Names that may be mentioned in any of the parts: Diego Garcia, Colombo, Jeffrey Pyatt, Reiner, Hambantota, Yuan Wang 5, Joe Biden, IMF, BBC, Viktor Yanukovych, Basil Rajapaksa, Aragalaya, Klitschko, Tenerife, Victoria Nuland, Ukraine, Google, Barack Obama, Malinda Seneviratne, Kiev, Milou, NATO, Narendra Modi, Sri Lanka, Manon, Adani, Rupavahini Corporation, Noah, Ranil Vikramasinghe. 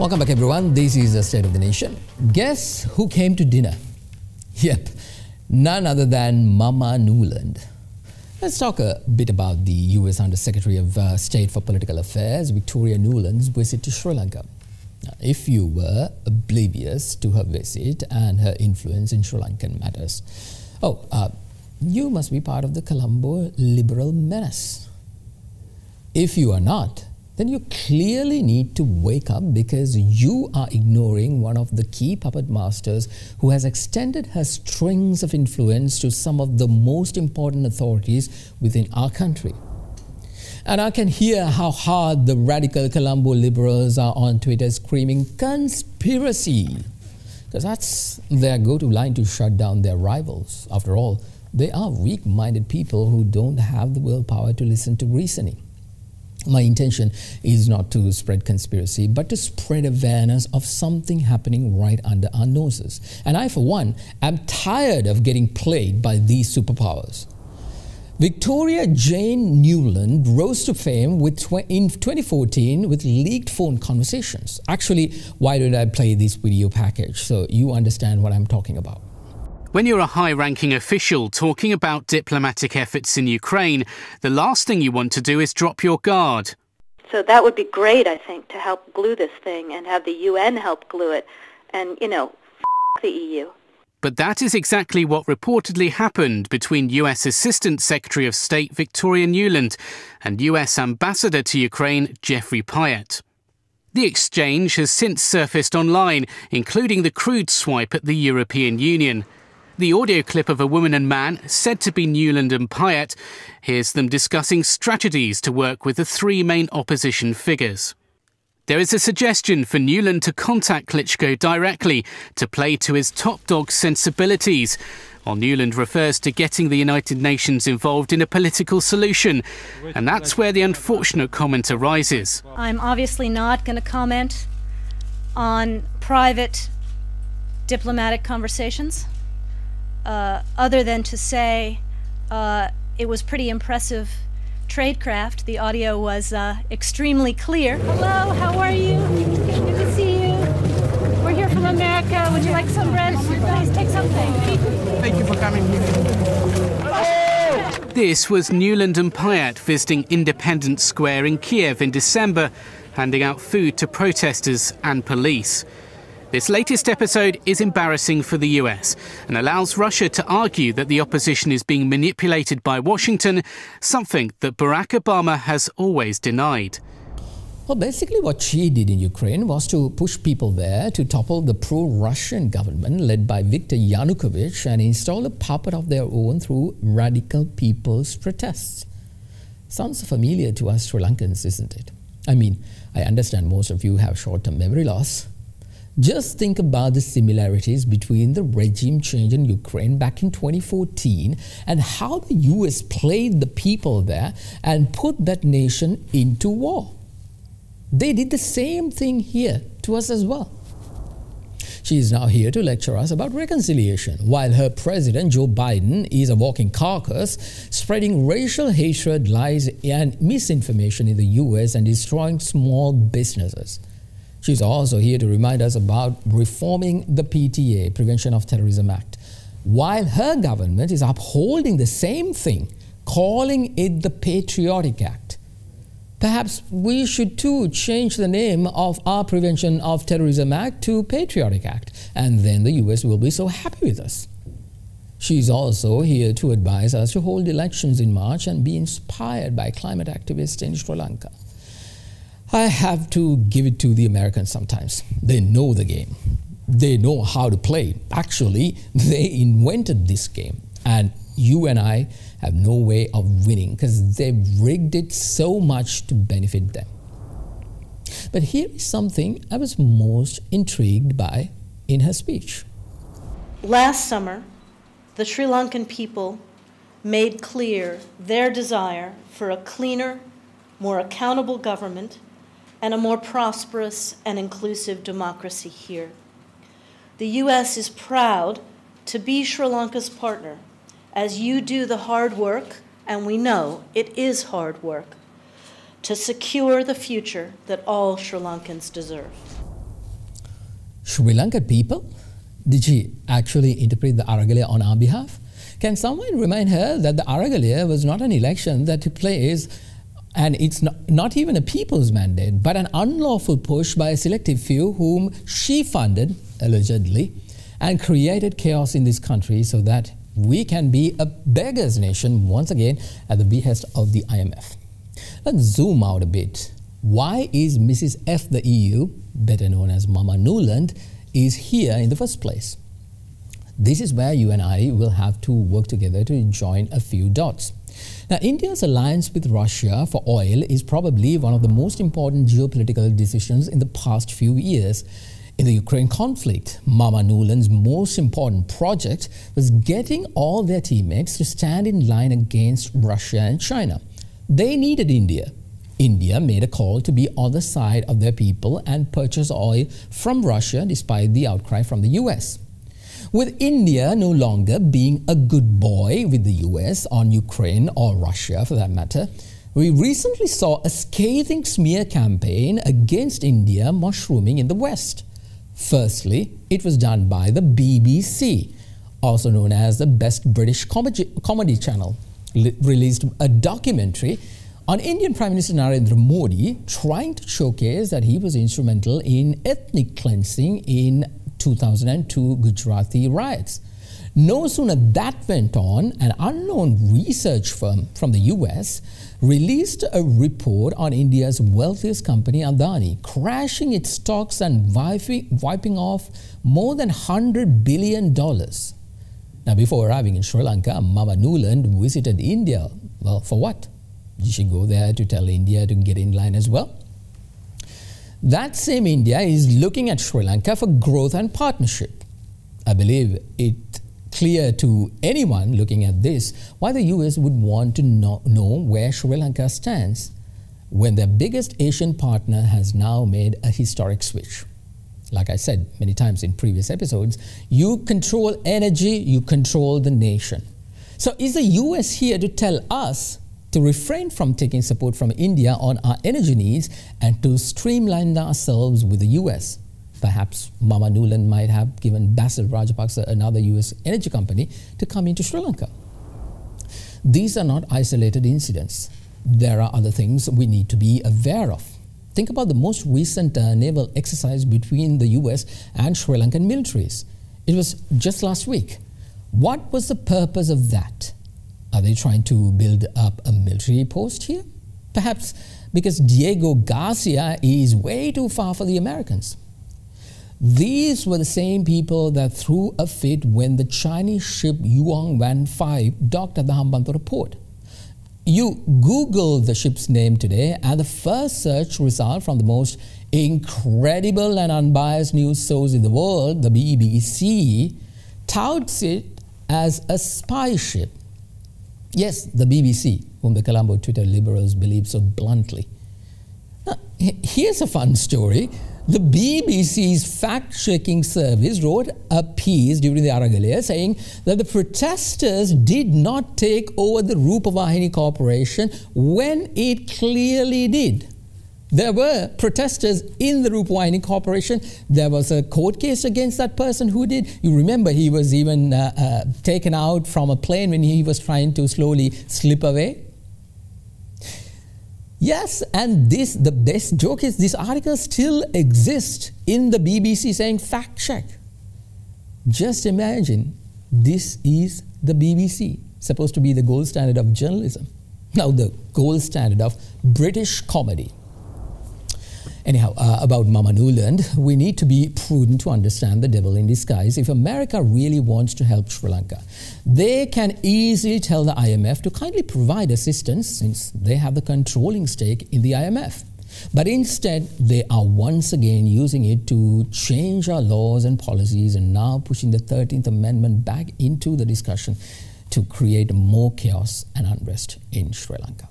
Welcome back, everyone. This is the State of the Nation. Guess who came to dinner? Yep, none other than Mama Nuland. Let's talk a bit about the US Undersecretary of State for Political Affairs, Victoria Nuland's visit to Sri Lanka. Now, if you were oblivious to her visit and her influence in Sri Lankan matters, you must be part of the Colombo liberal menace. If you are not, then you clearly need to wake up, because you are ignoring one of the key puppet masters who has extended her strings of influence to some of the most important authorities within our country. And I can hear how hard the radical Colombo liberals are on Twitter screaming conspiracy, because that's their go-to line to shut down their rivals. After all, they are weak-minded people who don't have the willpower to listen to reasoning. My intention is not to spread conspiracy, but to spread awareness of something happening right under our noses. And I, for one, am tired of getting played by these superpowers. Victoria Jane Nuland rose to fame in 2014 with leaked phone conversations. Actually, why did I play this video package? So you understand what I'm talking about. When you're a high-ranking official talking about diplomatic efforts in Ukraine, the last thing you want to do is drop your guard. So that would be great, I think, to help glue this thing and have the UN help glue it and, you know, f*** the EU. But that is exactly what reportedly happened between US Assistant Secretary of State Victoria Nuland and US Ambassador to Ukraine Jeffrey Pyatt. The exchange has since surfaced online, including the crude swipe at the European Union. The audio clip of a woman and man, said to be Nuland and Pyatt, hears them discussing strategies to work with the three main opposition figures. There is a suggestion for Nuland to contact Klitschko directly to play to his top dog sensibilities, while Nuland refers to getting the United Nations involved in a political solution, and that's where the unfortunate comment arises. I'm obviously not going to comment on private diplomatic conversations. Other than to say it was pretty impressive tradecraft. The audio was extremely clear. Hello, how are you? Good to see you. We're here from America. Would you like some bread? Please take something. Thank you for coming here. Oh! This was Nuland and Pyatt visiting Independence Square in Kiev in December, handing out food to protesters and police. This latest episode is embarrassing for the US and allows Russia to argue that the opposition is being manipulated by Washington, something that Barack Obama has always denied. Well, basically what she did in Ukraine was to push people there to topple the pro-Russian government led by Viktor Yanukovych and install a puppet of their own through radical people's protests. Sounds familiar to us Sri Lankans, isn't it? I mean, I understand most of you have short-term memory loss. Just think about the similarities between the regime change in Ukraine back in 2014 and how the US played the people there and put that nation into war. They did the same thing here to us as well. She is now here to lecture us about reconciliation, while her president, Joe Biden, is a walking carcass, spreading racial hatred, lies and misinformation in the US and destroying small businesses. She's also here to remind us about reforming the PTA, Prevention of Terrorism Act, while her government is upholding the same thing, calling it the Patriotic Act. Perhaps we should too change the name of our Prevention of Terrorism Act to Patriotic Act, and then the US will be so happy with us. She's also here to advise us to hold elections in March and be inspired by climate activists in Sri Lanka. I have to give it to the Americans sometimes. They know the game. They know how to play. Actually, they invented this game. And you and I have no way of winning because they've rigged it so much to benefit them. But here is something I was most intrigued by in her speech. Last summer, the Sri Lankan people made clear their desire for a cleaner, more accountable government, and a more prosperous and inclusive democracy here. The US is proud to be Sri Lanka's partner as you do the hard work, and we know it is hard work, to secure the future that all Sri Lankans deserve. Sri Lankan people? Did she actually interpret the Aragalaya on our behalf? Can someone remind her that the Aragalaya was not an election that took place, and it's not even a people's mandate, but an unlawful push by a selective few whom she funded, allegedly, and created chaos in this country so that we can be a beggar's nation once again at the behest of the IMF. Let's zoom out a bit. Why is Mrs. F, the EU, better known as Mama Nuland, is here in the first place? This is where you and I will have to work together to join a few dots. Now, India's alliance with Russia for oil is probably one of the most important geopolitical decisions in the past few years. In the Ukraine conflict, Mama Nuland's most important project was getting all their teammates to stand in line against Russia and China. They needed India. India made a call to be on the side of their people and purchase oil from Russia despite the outcry from the US. With India no longer being a good boy with the US on Ukraine or Russia for that matter, we recently saw a scathing smear campaign against India mushrooming in the West. Firstly, it was done by the BBC, also known as the Best British Comedy Channel, released a documentary on Indian Prime Minister Narendra Modi trying to showcase that he was instrumental in ethnic cleansing in 2002 Gujarati riots. No sooner that went on, an unknown research firm from the US released a report on India's wealthiest company Adani, crashing its stocks and wiping off more than $100 billion. Now, before arriving in Sri Lanka, Mama Nuland visited India. Well, for what? Did she go there to tell India to get in line as well? That same India is looking at Sri Lanka for growth and partnership. I believe it clear to anyone looking at this why the US would want to know where Sri Lanka stands when their biggest Asian partner has now made a historic switch. Like I said many times in previous episodes, you control energy, you control the nation. So is the US here to tell us to refrain from taking support from India on our energy needs and to streamline ourselves with the US? Perhaps Mama Nuland might have given Basil Rajapaksa, another US energy company, to come into Sri Lanka. These are not isolated incidents. There are other things we need to be aware of. Think about the most recent naval exercise between the US and Sri Lankan militaries. It was just last week. What was the purpose of that? Are they trying to build up a military post here? Perhaps because Diego Garcia is way too far for the Americans. These were the same people that threw a fit when the Chinese ship Yuan Wang 5 docked at the Hambantota port. You Google the ship's name today and the first search result from the most incredible and unbiased news source in the world, the BBC, touts it as a spy ship. Yes, the BBC, whom the Colombo Twitter liberals believe so bluntly. Now, here's a fun story. The BBC's fact-checking service wrote a piece during the Aragalaya saying that the protesters did not take over the Rupavahini Corporation when it clearly did. There were protesters in the Rupavahini Corporation. There was a court case against that person who did. You remember he was even taken out from a plane when he was trying to slowly slip away. Yes, and this, the best joke is this article still exists in the BBC saying fact check. Just imagine, this is the BBC, supposed to be the gold standard of journalism. Now the gold standard of British comedy. Anyhow, about Mama Nuland, we need to be prudent to understand the devil in disguise. If America really wants to help Sri Lanka, they can easily tell the IMF to kindly provide assistance since they have the controlling stake in the IMF. But instead, they are once again using it to change our laws and policies and now pushing the 13th Amendment back into the discussion to create more chaos and unrest in Sri Lanka.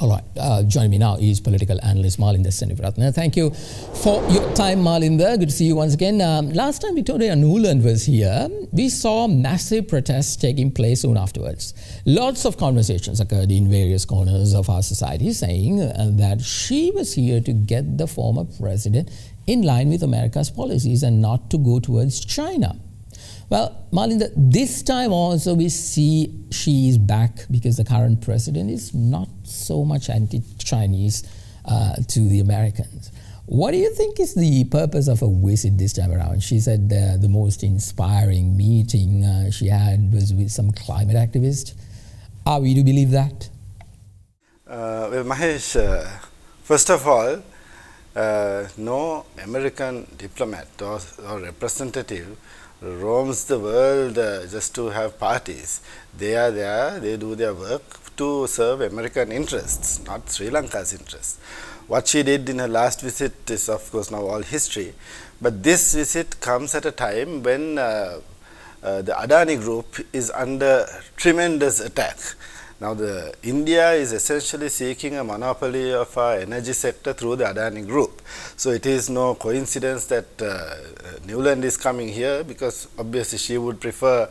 All right, joining me now is political analyst Malinda Seneviratne. Thank you for your time, Malinda. Good to see you once again. Last time Victoria Nuland was here, we saw massive protests taking place soon afterwards. Lots of conversations occurred in various corners of our society saying that she was here to get the former president in line with America's policies and not to go towards China. Well, Malinda, this time also we see she is back because the current president is not so much anti-Chinese to the Americans. What do you think is the purpose of her visit this time around? She said the most inspiring meeting she had was with some climate activist. Are we to believe that? Well, Mahesh, first of all, no American diplomat or representative roams the world just to have parties. They are there, they do their work to serve American interests, not Sri Lanka's interests. What she did in her last visit is of course now all history, but this visit comes at a time when the Adani group is under tremendous attack. Now, India is essentially seeking a monopoly of our energy sector through the Adani group. So, it is no coincidence that Nuland is coming here, because obviously she would prefer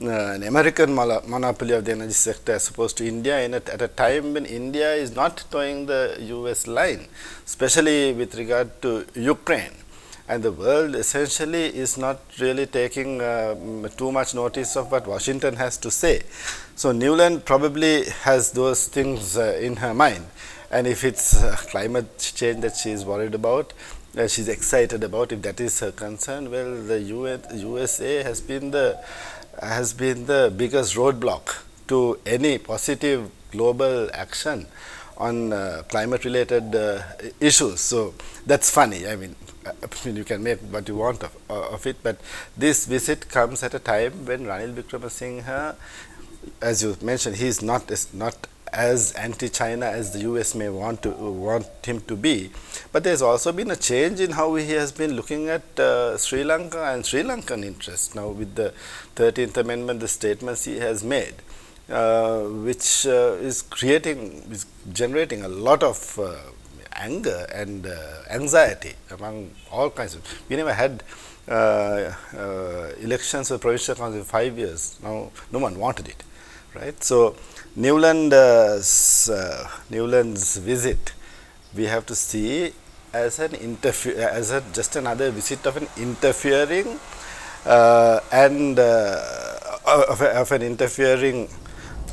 an American monopoly of the energy sector as opposed to India, and at a time when India is not towing the US line, especially with regard to Ukraine. And the world essentially is not really taking too much notice of what Washington has to say. So, Nuland probably has those things in her mind, and if it's climate change that she is worried about, she is excited about, if that is her concern, well, the USA has been the biggest roadblock to any positive global action on climate related issues. So, that's funny. I mean, you can make what you want of it, but this visit comes at a time when Ranil Vikramasinghe, as you mentioned, he is not as anti-China as the US may want him to be. But there has also been a change in how he has been looking at Sri Lanka and Sri Lankan interests. Now, with the 13th Amendment, the statements he has made, which is generating a lot of anger and anxiety among all kinds of people. We never had elections for provincial council for 5 years. Now, no one wanted it, right? So, Nuland's visit, we have to see as an just another visit of an interfering of an interfering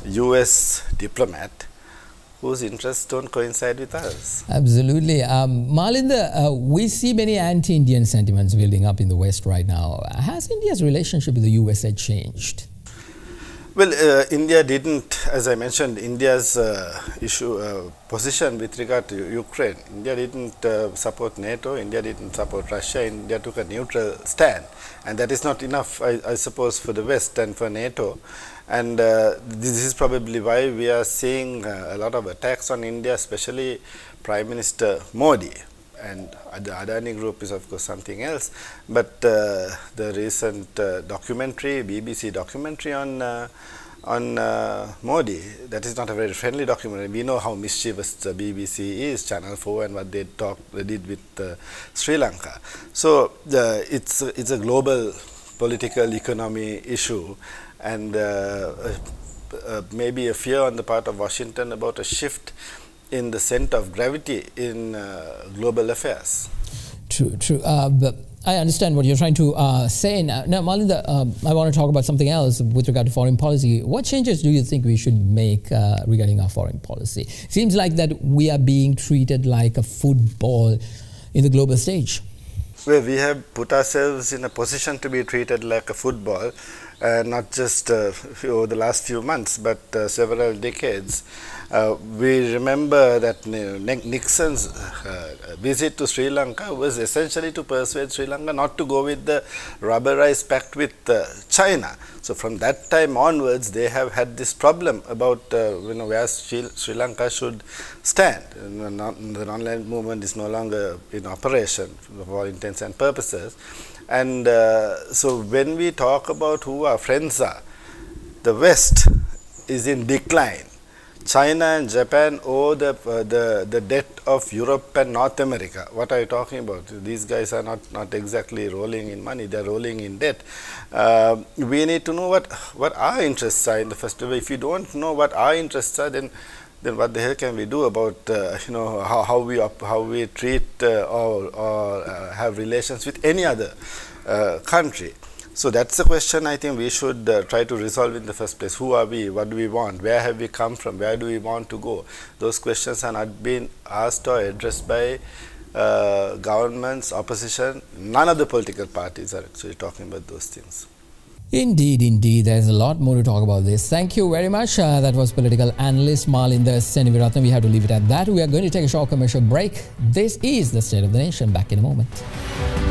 US diplomat whose interests don't coincide with us. Absolutely. Malinda, we see many anti-Indian sentiments building up in the West right now. Has India's relationship with the USA changed? Well, India didn't, as I mentioned, India's position with regard to Ukraine. India didn't support NATO, India didn't support Russia, India took a neutral stand. And that is not enough, I suppose, for the West and for NATO. And this is probably why we are seeing a lot of attacks on India, especially Prime Minister Modi. And the Adani group is of course something else, but the recent documentary, BBC documentary on Modi, that is not a very friendly documentary. We know how mischievous the BBC is, Channel 4, and what they did with Sri Lanka. So it's a global political economy issue, and maybe a fear on the part of Washington about a shift in the center of gravity in global affairs. True, true. But I understand what you're trying to say now. Now, Malinda, I want to talk about something else with regard to foreign policy. What changes do you think we should make regarding our foreign policy? Seems like that we are being treated like a football in the global stage. Well, we have put ourselves in a position to be treated like a football, not just over the last few months, but several decades. We remember that Nixon's visit to Sri Lanka was essentially to persuade Sri Lanka not to go with the rubberized pact with China. So, from that time onwards, they have had this problem about where Sri Lanka should stand. The non-aligned movement is no longer in operation for all intents and purposes. And so, when we talk about who our friends are, the West is in decline. China and Japan owe the debt of Europe and North America. What are you talking about? These guys are not exactly rolling in money, they are rolling in debt. We need to know what our interests are in the first place. If you don't know what our interests are, then then what the hell can we do about how we treat or have relations with any other country? So that's the question I think we should try to resolve in the first place. Who are we? What do we want? Where have we come from? Where do we want to go? Those questions are not being asked or addressed by governments, opposition. None of the political parties are actually talking about those things. Indeed, indeed. There's a lot more to talk about this. Thank you very much. That was political analyst Malinda Seneviratne. We have to leave it at that. We are going to take a short commercial break. This is The State of the Nation. Back in a moment.